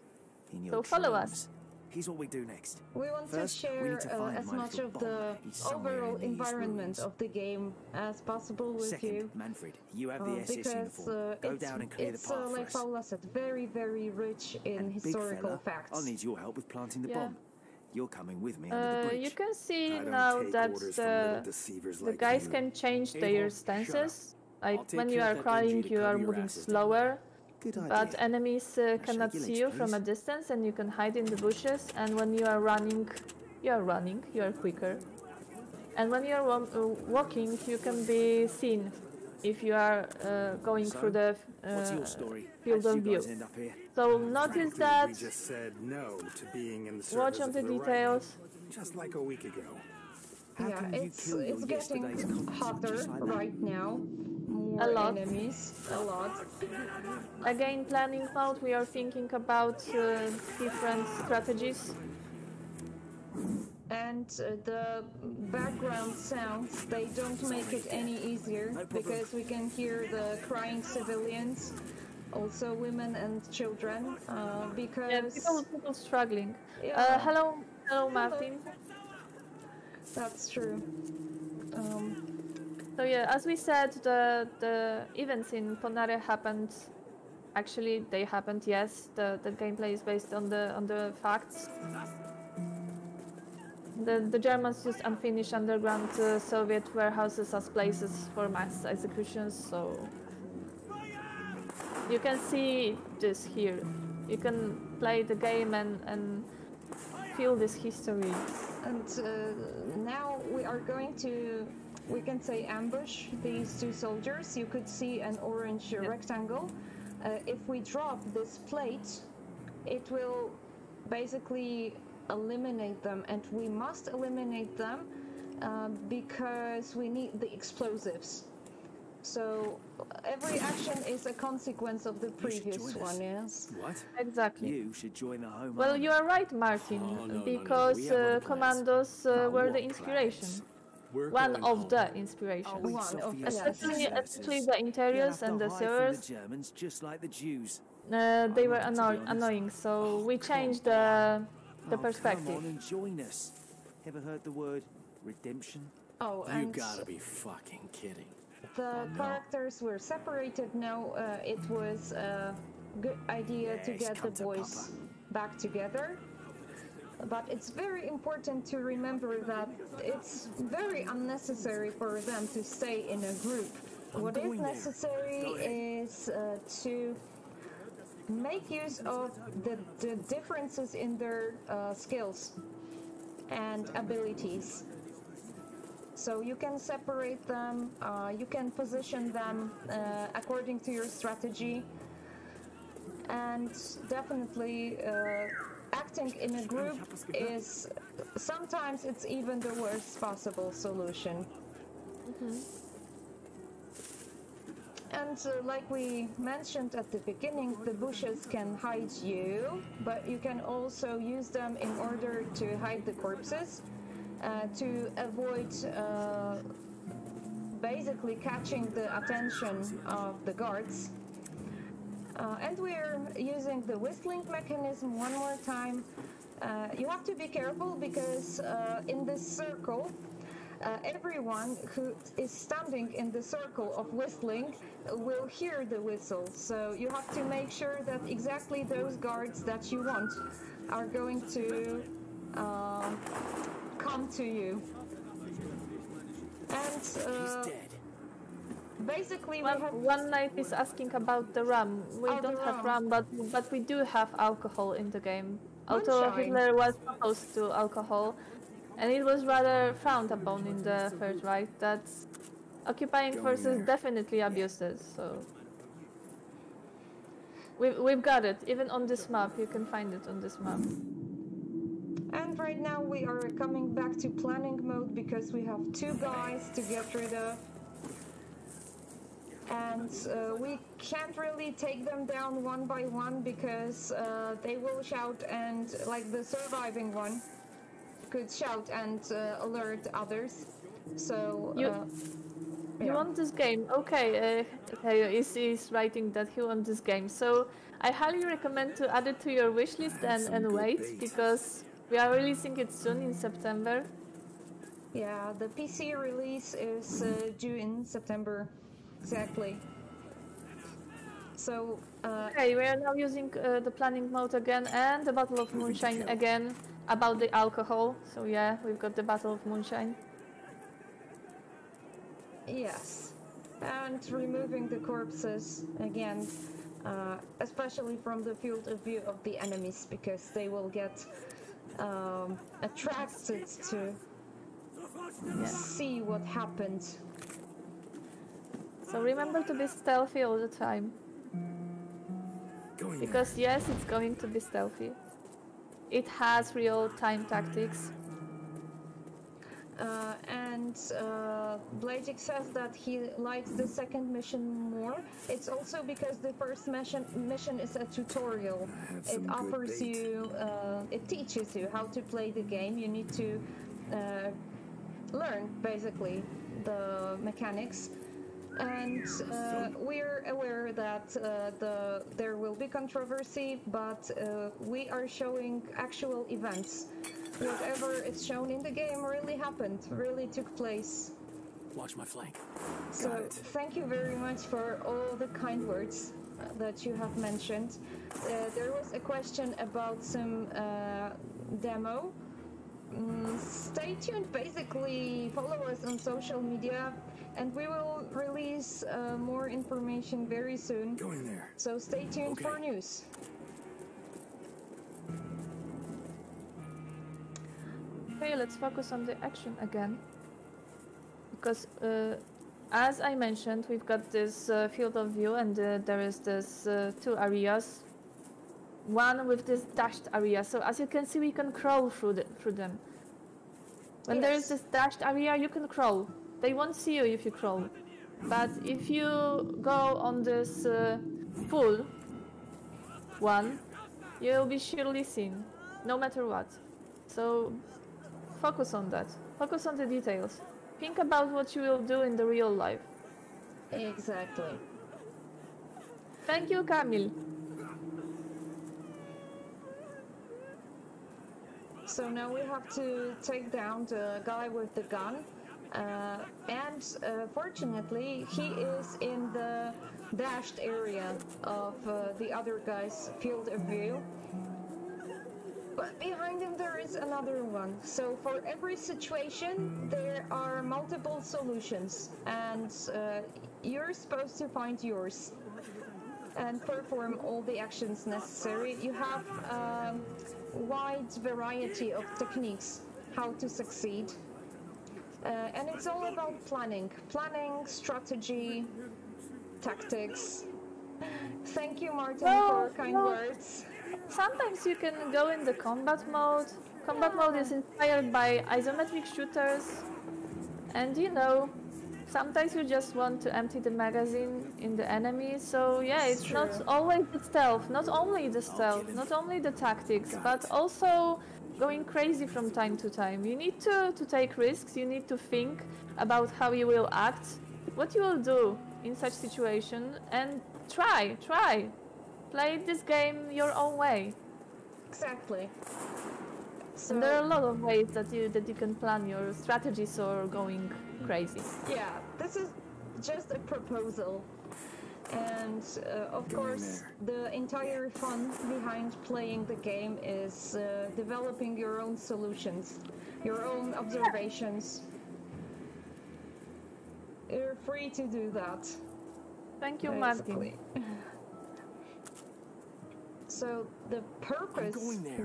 So follow us. Here's what we do next. We want to share as much of the overall environment of the game as possible with you. Manfred, you have the SS uniform. Go down and clear the path. It's like Paula said, very, very rich in historical facts. I'll need your help with planting the bomb. You're coming with me under the bridge. You can see now that the guys can change their stances. Like when you are crawling, you are moving slower. But enemies cannot see you from a distance and you can hide in the bushes, and when you are running, you are quicker. And when you are walking, you can be seen if you are going through the field of view. So notice that, watch on the details. Just like a week ago. Yeah, it's getting hotter right now. More enemies, a lot. Again, planning mode, we are thinking about different strategies. And the background sounds, they don't make it any easier, because we can hear the crying civilians, also women and children, because... Yeah, people struggling. Yeah. Hello, Martin. That's true. So yeah, as we said, the events in Ponary happened. Actually, they happened. Yes, the gameplay is based on the facts. The Germans used unfinished underground Soviet warehouses as places for mass executions. So you can see this here. You can play the game and feel this history. And now we are going to. We can say ambush these two soldiers. You could see an orange rectangle. If we drop this plate, it will basically eliminate them, and we must eliminate them because we need the explosives. So every action is a consequence of the previous one, yes? What? Exactly. You should join the home. Well, you are right, Martin, because Commandos were the inspiration. One of the inspirations. Especially the interiors and the sewers. The Germans, just like the Jews. They were annoying, so we changed the perspective. Come on and join us. Ever heard the word redemption? Oh, and you gotta be fucking kidding. The characters were separated now. It was a good idea to get the boys back together. But it's very important to remember that it's very unnecessary for them to stay in a group. What is necessary is to make use of the differences in their skills and abilities. So you can separate them, you can position them according to your strategy, and definitely acting in a group is sometimes it's even the worst possible solution. And like we mentioned at the beginning, the bushes can hide you, but you can also use them in order to hide the corpses, to avoid basically catching the attention of the guards. And we're using the whistling mechanism one more time. You have to be careful because in this circle, everyone who is standing in the circle of whistling will hear the whistle. So you have to make sure that exactly those guards that you want are going to come to you. And basically one knife is asking about the rum. We don't have rum, but we do have alcohol in the game. Although Hitler was opposed to alcohol, and it was rather frowned upon in the Third Reich, that occupying forces definitely abused it. So we've got it, even on this map. You can find it on this map. And right now we are coming back to planning mode because we have two guys to get rid of. And we can't really take them down one by one because they will shout, and like the surviving one could shout and alert others. So you want this game? Okay, Heyo is writing that he wants this game. So I highly recommend to add it to your wish list and wait, because we are releasing it soon in September. Yeah, the PC release is due in September. Exactly. So, okay, we are now using the planning mode again, and the Battle of Moonshine again, about the alcohol. So yeah, we've got the Battle of Moonshine. Yes. And removing the corpses again, especially from the field of view of the enemies, because they will get attracted to see what happened. So remember to be stealthy all the time, because yes, it's going to be stealthy. It has real-time tactics. And Blazik says that he likes the second mission more. It's also because the first mission is a tutorial. It offers you, it teaches you how to play the game. You need to learn basically the mechanics. And we're aware that there will be controversy, but we are showing actual events. Whatever is shown in the game really happened, really took place. Watch my flank. So thank you very much for all the kind words that you have mentioned. There was a question about some demo. Stay tuned, basically follow us on social media, and we will release more information very soon. Going there. So stay tuned for news. Okay, let's focus on the action again. Because as I mentioned, we've got this field of view, and there is this two areas. One with this dashed area, so as you can see, we can crawl through them. When there is this dashed area, you can crawl. They won't see you if you crawl. But if you go on this full one, you'll be surely seen, no matter what. So focus on that. Focus on the details. Think about what you will do in the real life. Exactly. Thank you, Kamil. So now we have to take down the guy with the gun, and fortunately he is in the dashed area of the other guy's field of view, but behind him there is another one. So for every situation there are multiple solutions, and you're supposed to find yours and perform all the actions necessary. You have wide variety of techniques how to succeed, and it's all about planning, strategy, tactics. Thank you, Martin, for kind words. Sometimes you can go in the combat mode. Combat mode is inspired by isometric shooters, and you know, sometimes you just want to empty the magazine in the enemy. So yeah, it's true. Not always the stealth, not only the stealth, not only the tactics, but also going crazy from time to time. You need to take risks, you need to think about how you will act, what you will do in such situation, and try. Play this game your own way. Exactly. So and there are a lot of ways that you can plan your strategies or going crazy. Yeah, this is just a proposal, and of course the entire fun behind playing the game is developing your own solutions, your own observations. You're free to do that. Thank you, basically. Martin. So the purpose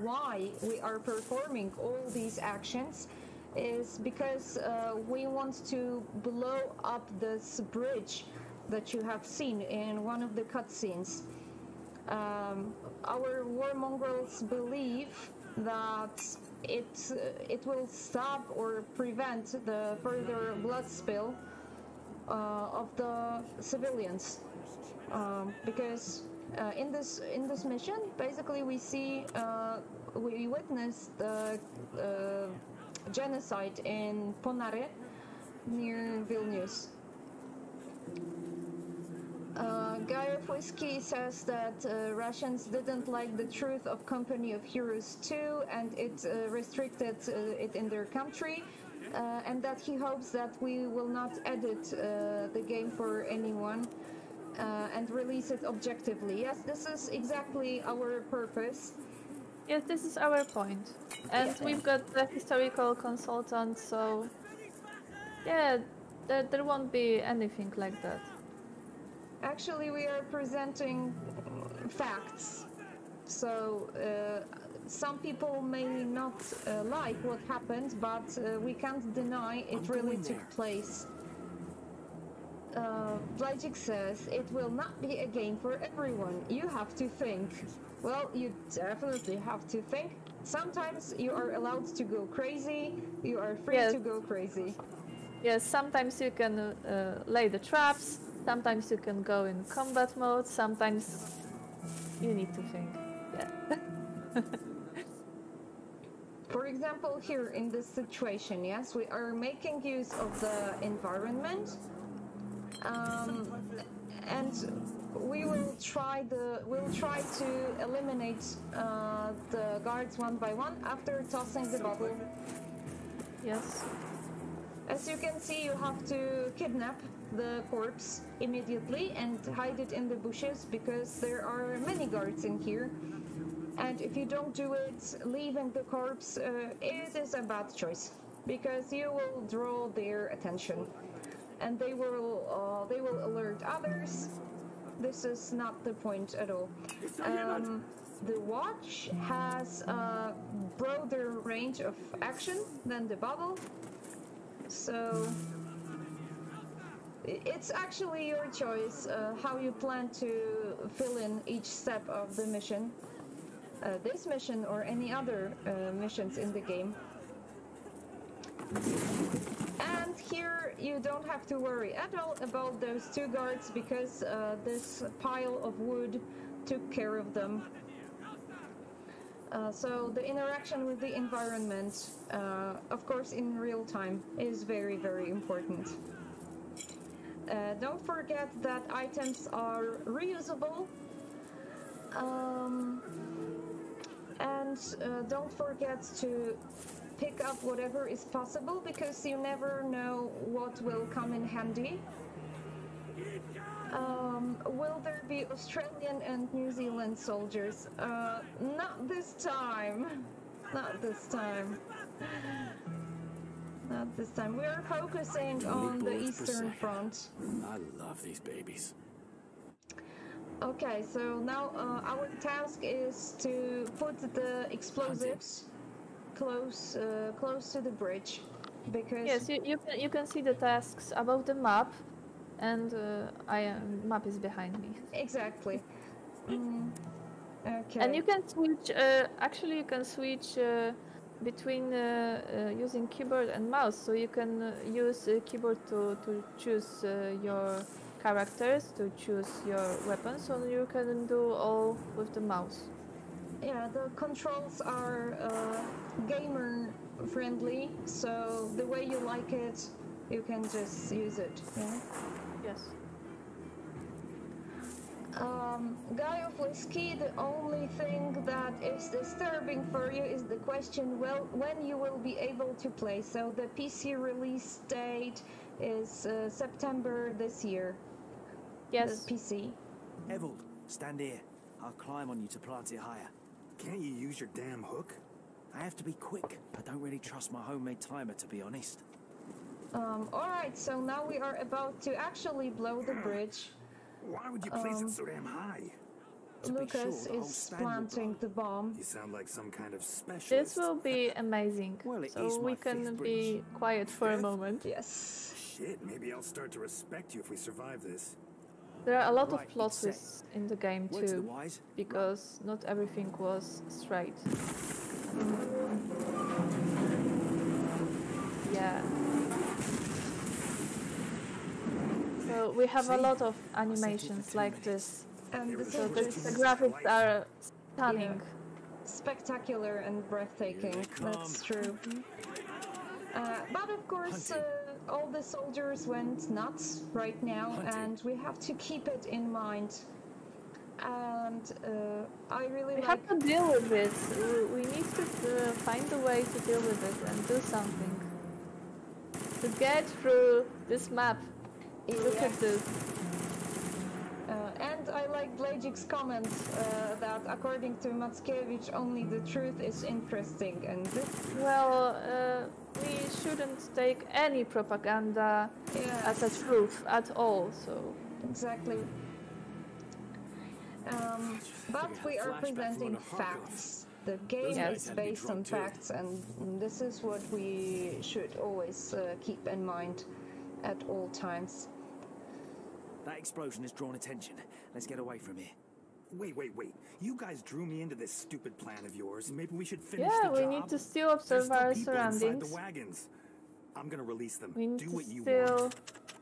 why we are performing all these actions is because we want to blow up this bridge that you have seen in one of the cutscenes. Our War Mongrels believe that it will stop or prevent the further blood spill of the civilians, because in this mission basically we see we witnessed the genocide in Ponary near Vilnius. Guy of Whiskey says that Russians didn't like the truth of Company of Heroes 2 and it restricted it in their country, and that he hopes that we will not edit the game for anyone and release it objectively. Yes, this is exactly our purpose. Yes, this is our point. And yeah, we've got the historical consultant, so yeah, there won't be anything like that. Actually, we are presenting facts, so some people may not like what happened, but we can't deny it really took place. Blajik says, it will not be a game for everyone, you have to think. Well, you definitely have to think. Sometimes you are allowed to go crazy, you are free to go crazy. Yes, sometimes you can lay the traps. Sometimes you can go in combat mode, sometimes you need to think. Yeah. For example, here in this situation, yes, we are making use of the environment, and we will try to eliminate the guards one by one after tossing the bubble. Yes. As you can see, you have to kidnap the corpse immediately and hide it in the bushes, because there are many guards in here, and if you don't do it, leaving the corpse, it is a bad choice, because you will draw their attention and they will alert others. This is not the point at all. The watch has a broader range of action than the bubble, so it's actually your choice how you plan to fill in each step of the mission, this mission or any other missions in the game. And here you don't have to worry at all about those two guards, because this pile of wood took care of them. So the interaction with the environment, of course in real time, is very, very important. Don't forget that items are reusable, and don't forget to pick up whatever is possible, because you never know what will come in handy. Will there be Australian and New Zealand soldiers? Not this time, not this time. Not this time. We are focusing on the Eastern Front. I love these babies. Okay, so now our task is to put the explosives close close to the bridge, because yes, you can see the tasks above the map, and map is behind me. Exactly. Okay. And you can switch. Actually, you can switch between using keyboard and mouse, so you can use keyboard to choose your characters, to choose your weapons, so you can do all with the mouse. Yeah, the controls are gamer friendly, so the way you like it, you can just use it. Yeah? Yes. Guy of Whiskey, the only thing that is disturbing for you is the question, well, when you will be able to play. So the PC release date is September this year. Yes. The PC. Ewald, stand here. I'll climb on you to plant it higher. Can't you use your damn hook? I have to be quick. I don't really trust my homemade timer, to be honest. Alright, so now we are about to actually blow the bridge. Why would you place it so damn high? Lucas is planting the bomb. You sound like some kind of specialist. This will be amazing. Well, so we can be quiet for a moment. Yes. Shit, maybe I'll start to respect you if we survive this. There are a lot of plot twists in the game too, because not everything was straight. Yeah. So we have a lot of animations like this. And so the graphics are stunning. Yeah. Spectacular and breathtaking, that's true. But of course, all the soldiers went nuts right now, and we have to keep it in mind. And I really we have to deal with this. We need to find a way to deal with it and do something to get through this map. Yeah. Look at this. And I like Blagic's comment that according to Mackiewicz, only the truth is interesting. And this we shouldn't take any propaganda as a truth at all. So exactly. But we are presenting facts. The game is based on facts, and this is what we should always keep in mind at all times. That explosion has drawn attention. Let's get away from here. Wait, wait, wait. You guys drew me into this stupid plan of yours. Maybe we should finish the job. Yeah, we need to still observe our surroundings. The wagons. I'm gonna release them. We need to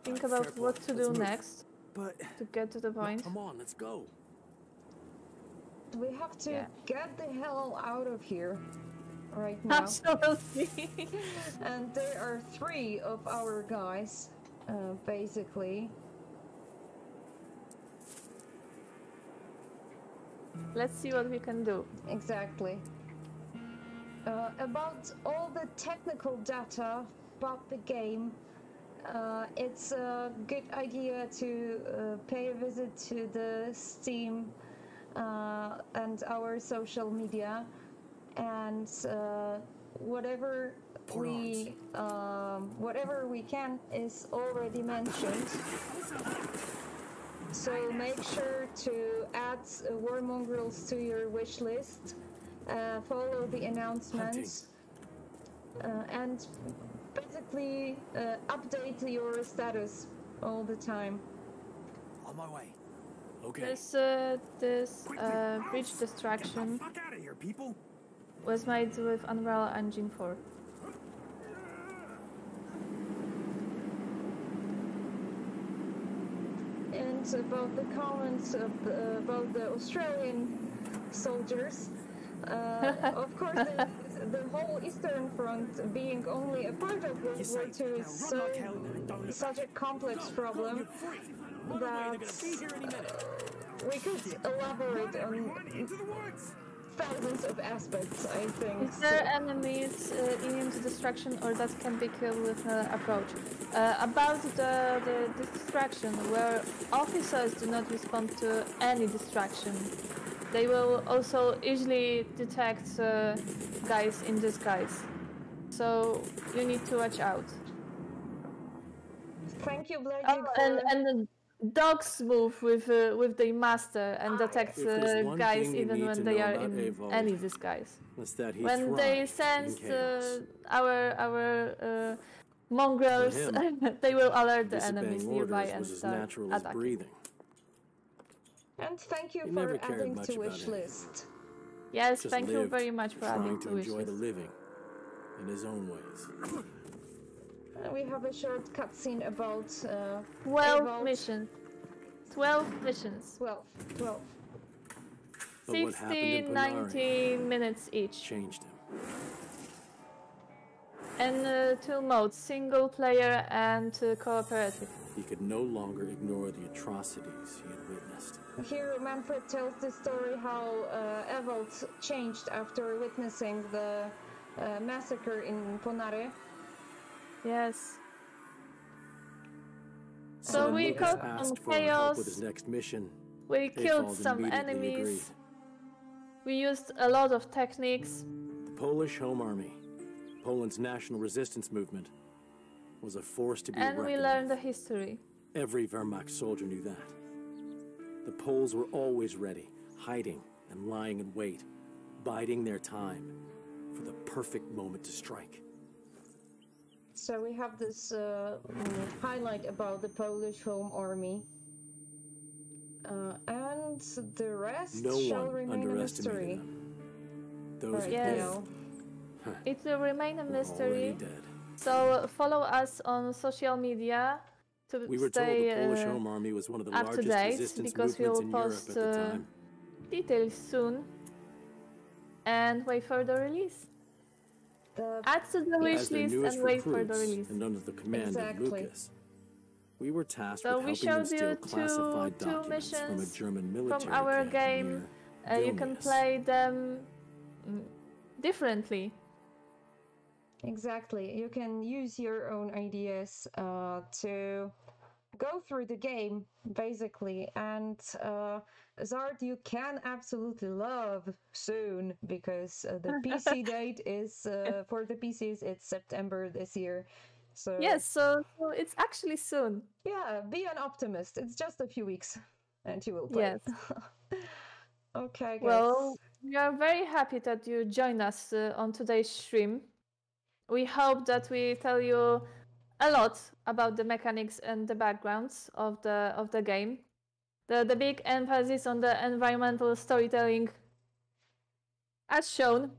think about what to do next to get to the point. Come on, let's go. We have to get the hell out of here right now. Absolutely. And there are three of our guys, basically. Let's see what we can do. Exactly. About all the technical data about the game, it's a good idea to pay a visit to the Steam and our social media, and whatever we can is already mentioned. So make sure to add War Mongrels to your wish list, follow the announcements, and basically update your status all the time. On my way. Okay. This bridge distraction was made with Unreal Engine 4. And about the comments of about the Australian soldiers, of course, the whole Eastern Front being only a part of World War II is so, such a complex problem that we could elaborate on thousands of aspects, I think. Is there enemies immune to destruction or that can be killed with an approach? About the distraction, where officers do not respond to any distraction. They will also easily detect guys in disguise. So you need to watch out. Thank you, Blake. Oh, and dogs move with their master and detect guys even when they are in any disguise. When they sense our mongrels, they will alert the enemies nearby and start attacking. And thank you for adding to wish list. Yes, thank you very much for adding to wish list. Living in his own ways. We have a short cutscene about 12 missions. 12 missions. 12. 16, 19 minutes each. Changed him. And two modes, single player and cooperative. He could no longer ignore the atrocities he had witnessed. Here Manfred tells the story how Ewald changed after witnessing the massacre in Ponary. Yes. So we caught some chaos. With his next mission. We killed some enemies. We used a lot of techniques. The Polish Home Army, Poland's national resistance movement, was a force to be reckoned with. And we learned the history. Every Wehrmacht soldier knew that. The Poles were always ready, hiding and lying in wait, biding their time for the perfect moment to strike. So we have this highlight about the Polish Home Army. And the rest shall remain a mystery. Those it will remain a mystery. So follow us on social media to stay up to date. We were told the Polish Home Army was one of the largest resistance movements in Europe at the time. Details soon. And wait for the release. Add to the wish list and wait for the release. And under the command of Lucas, we were tasked with helping them steal classified documents from a German military from our game. You can play them differently. Exactly. You can use your own ideas to go through the game, basically. And Zard, you can absolutely love soon, because the PC date is for the PCs, it's September this year. So yes, so it's actually soon. Yeah, be an optimist. It's just a few weeks and you will play. Yes. Okay, guys. Well, we are very happy that you join us on today's stream. We hope that we tell you a lot about the mechanics and the backgrounds of the game. The big emphasis on the environmental storytelling as shown,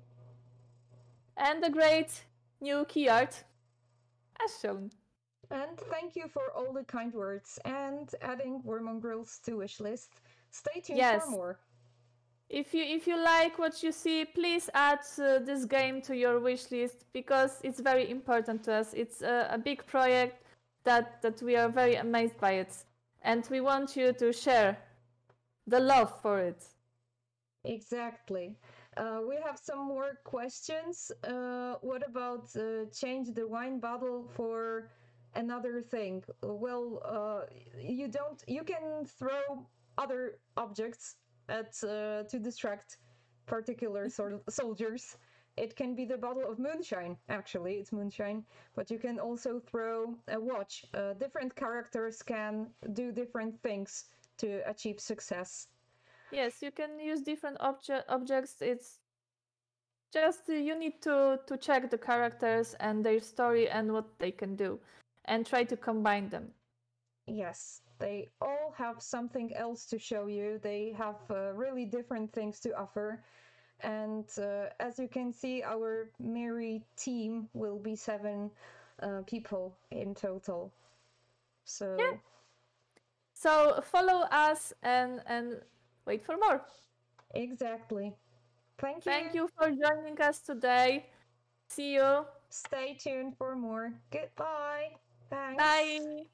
and the great new key art as shown. And thank you for all the kind words and adding War Mongrels to wish list. Stay tuned for more. If you like what you see, please add this game to your wish list, because it's very important to us. It's a big project that we are very amazed by it, and we want you to share the love for it. Exactly. We have some more questions. What about change the wine bottle for another thing? Well, you don't. You can throw other objects to distract particular soldiers. It can be the bottle of moonshine, actually, it's moonshine, but you can also throw a watch. Different characters can do different things to achieve success. Yes, you can use different objects. It's just you need to check the characters and their story and what they can do, and try to combine them. Yes. They all have something else to show you. They have really different things to offer. And as you can see, our merry team will be 7 people in total. So so follow us and wait for more. Exactly. Thank you. Thank you for joining us today. See you. Stay tuned for more. Goodbye. Thanks. Bye.